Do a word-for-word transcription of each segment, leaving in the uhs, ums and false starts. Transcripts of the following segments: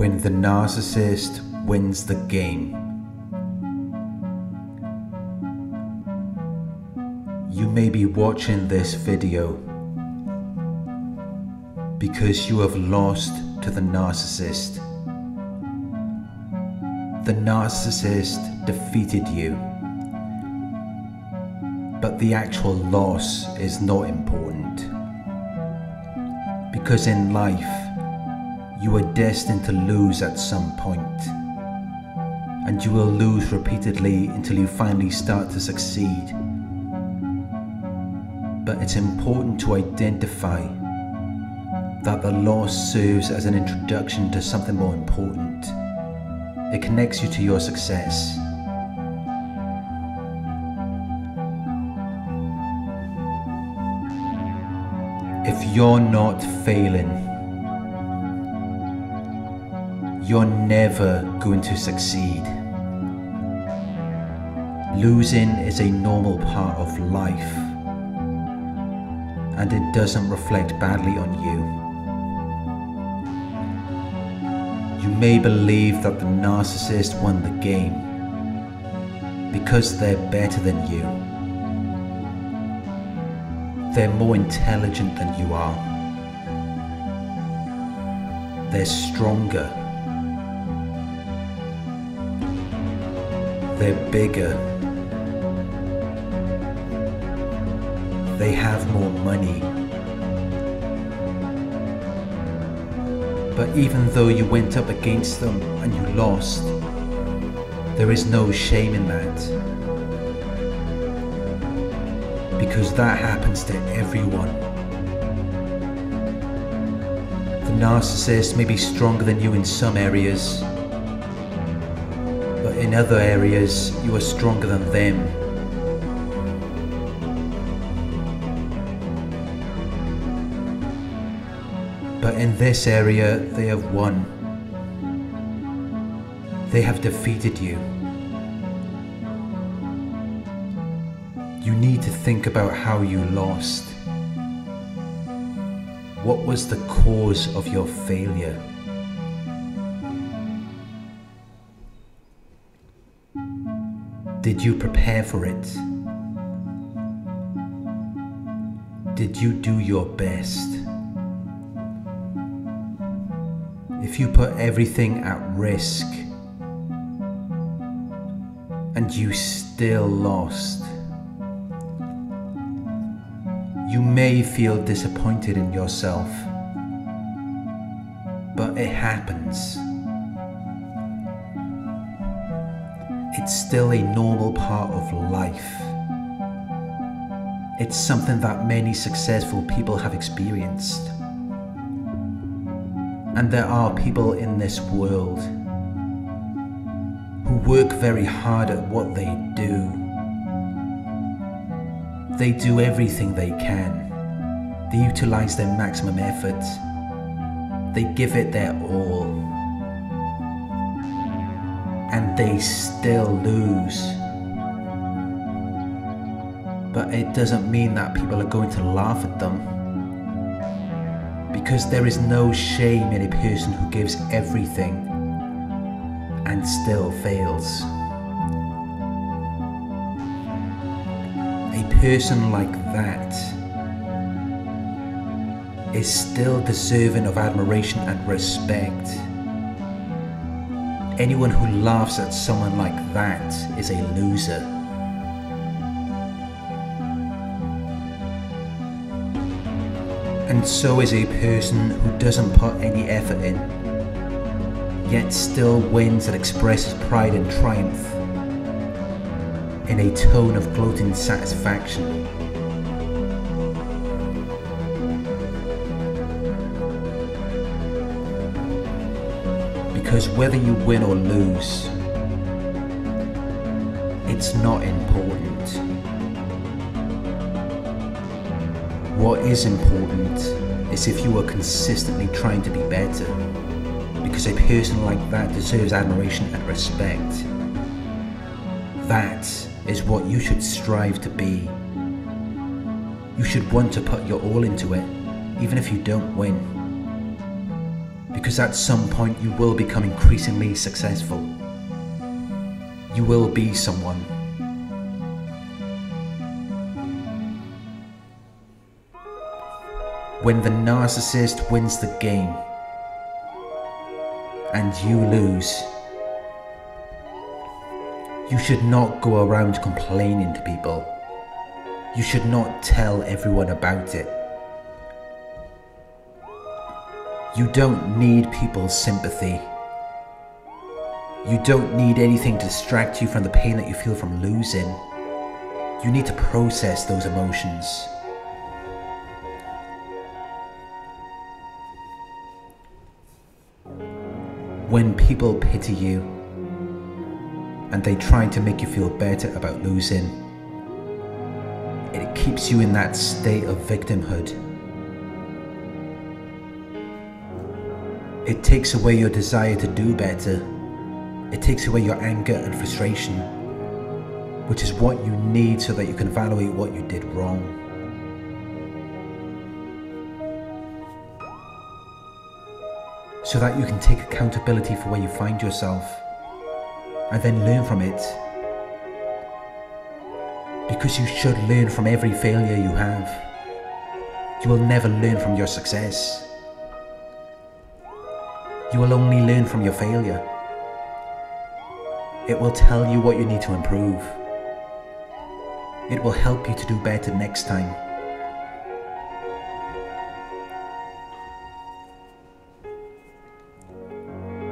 when the narcissist wins the game. You may be watching this video because you have lost to the narcissist. The narcissist defeated you, but the actual loss is not important, because in life you are destined to lose at some point, and you will lose repeatedly until you finally start to succeed. But it's important to identify that the loss serves as an introduction to something more important. It connects you to your success. If you're not failing, you're never going to succeed. Losing is a normal part of life, and it doesn't reflect badly on you. You may believe that the narcissist won the game because they're better than you. They're more intelligent than you are. They're stronger. They're bigger. They have more money. But even though you went up against them and you lost, there is no shame in that, because that happens to everyone. The narcissist may be stronger than you in some areas, but in other areas you are stronger than them. But in this area, they have won. They have defeated you. You need to think about how you lost. What was the cause of your failure? Did you prepare for it? Did you do your best? If you put everything at risk and you still lost, you may feel disappointed in yourself, but it happens. It's still a normal part of life. It's something that many successful people have experienced. And there are people in this world who work very hard at what they do. They do everything they can. They utilize their maximum effort. They give it their all. And they still lose. But it doesn't mean that people are going to laugh at them, because there is no shame in a person who gives everything and still fails. A person like that is still deserving of admiration and respect. Anyone who laughs at someone like that is a loser. And so is a person who doesn't put any effort in, yet still wins and expresses pride and triumph in a tone of gloating satisfaction. Because whether you win or lose, it's not important. What is important is if you are consistently trying to be better, because a person like that deserves admiration and respect. That is what you should strive to be. You should want to put your all into it, even if you don't win, because because at some point you will become increasingly successful. You will be someone. When the narcissist wins the game and you lose, you should not go around complaining to people. You should not tell everyone about it. You don't need people's sympathy. You don't need anything to distract you from the pain that you feel from losing. You need to process those emotions. When people pity you and they try to make you feel better about losing, it keeps you in that state of victimhood. It takes away your desire to do better. It takes away your anger and frustration, which is what you need so that you can evaluate what you did wrong. So that you can take accountability for where you find yourself and then learn from it. Because you should learn from every failure you have. You will never learn from your success. You will only learn from your failure. It will tell you what you need to improve. It will help you to do better next time.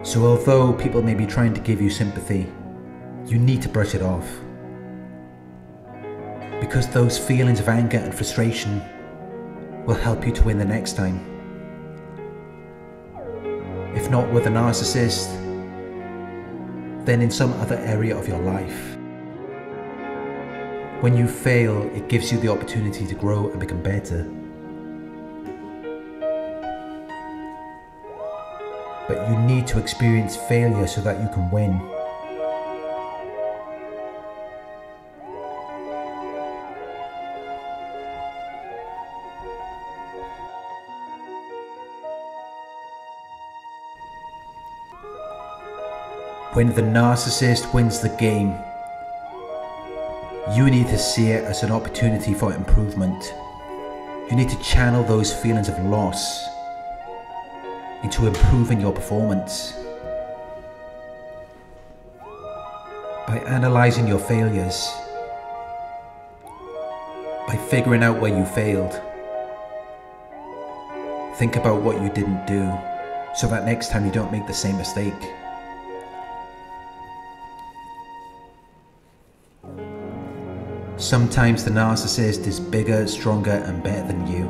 So although people may be trying to give you sympathy, you need to brush it off. Because those feelings of anger and frustration will help you to win the next time. If not with a narcissist, then in some other area of your life. When you fail, it gives you the opportunity to grow and become better. But you need to experience failure so that you can win. When the narcissist wins the game, you need to see it as an opportunity for improvement. You need to channel those feelings of loss into improving your performance. By analysing your failures, by figuring out where you failed, think about what you didn't do so that next time you don't make the same mistake. Sometimes the narcissist is bigger, stronger and better than you.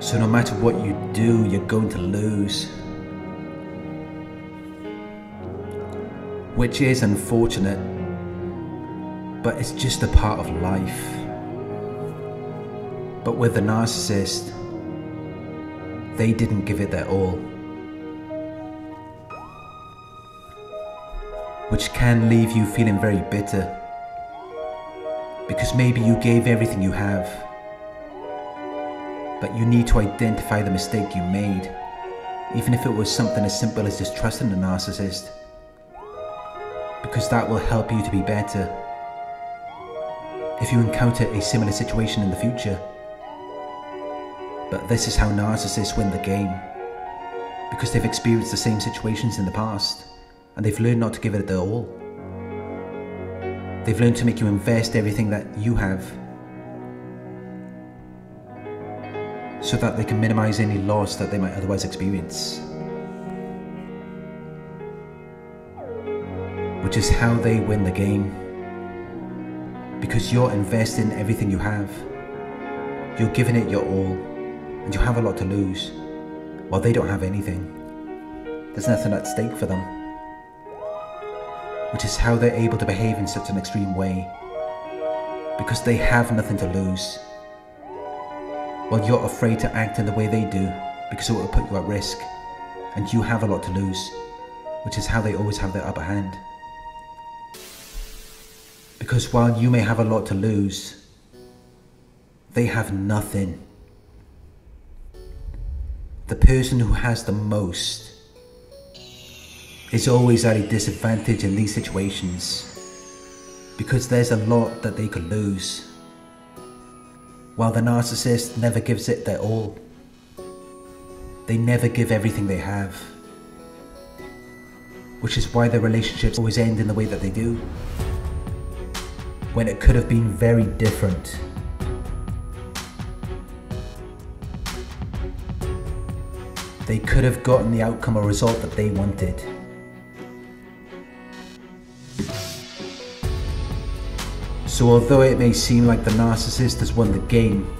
So no matter what you do, you're going to lose. Which is unfortunate, but it's just a part of life. But with the narcissist, they didn't give it their all. Which can leave you feeling very bitter, because maybe you gave everything you have. But you need to identify the mistake you made, even if it was something as simple as just trusting the narcissist, because that will help you to be better if you encounter a similar situation in the future. But this is how narcissists win the game, because they've experienced the same situations in the past, and they've learned not to give it their all. They've learned to make you invest everything that you have, so that they can minimize any loss that they might otherwise experience. Which is how they win the game. Because you're investing everything you have. You're giving it your all, and you have a lot to lose, while they don't have anything. There's nothing at stake for them. Which is how they're able to behave in such an extreme way. Because they have nothing to lose. Well, you're afraid to act in the way they do, because it will put you at risk, and you have a lot to lose, which is how they always have their upper hand. Because while you may have a lot to lose, they have nothing. the person who has the most is always at a disadvantage in these situations, because there's a lot that they could lose, while the narcissist never gives it their all. They never give everything they have, which is why their relationships always end in the way that they do, when it could have been very different. They could have gotten the outcome or result that they wanted. So although it may seem like the narcissist has won the game,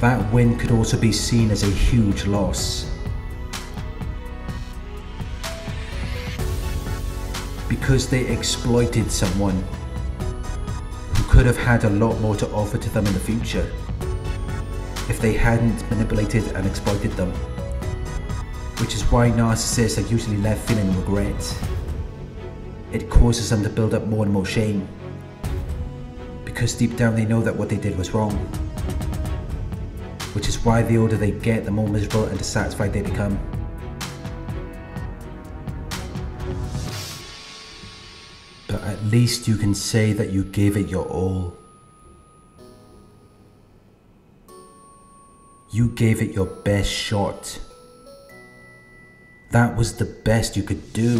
that win could also be seen as a huge loss, because they exploited someone who could have had a lot more to offer to them in the future if they hadn't manipulated and exploited them, which is why narcissists are usually left feeling regret. It causes them to build up more and more shame, because deep down they know that what they did was wrong, which is why the older they get, the more miserable and dissatisfied they become. But at least you can say that you gave it your all. You gave it your best shot. That was the best you could do.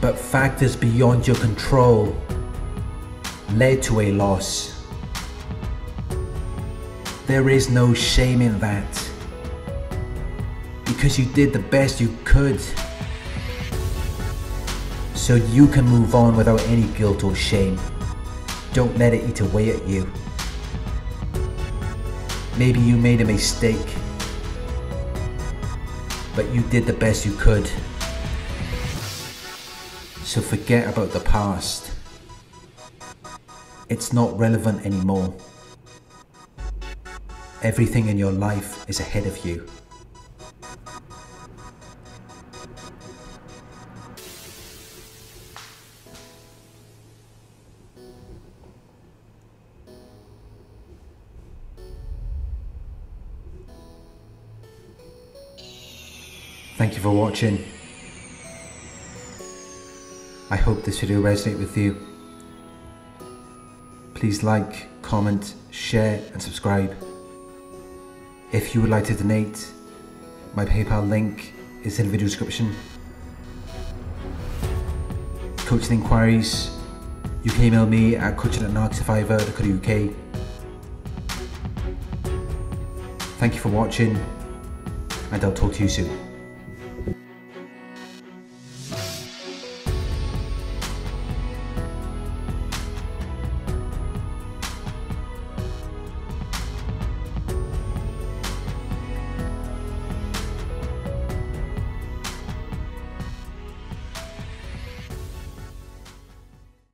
But factors beyond your control led to a loss. There is no shame in that, because you did the best you could. So you can move on without any guilt or shame. Don't let it eat away at you. Maybe you made a mistake, but you did the best you could. So forget about the past. It's not relevant anymore. Everything in your life is ahead of you. Thank you for watching. I hope this video resonated with you. Please like, comment, share and subscribe. If you would like to donate, my PayPal link is in the video description. Coaching inquiries, you can email me at coaching at narc survivor dot co dot U K. Thank you for watching, and I'll talk to you soon.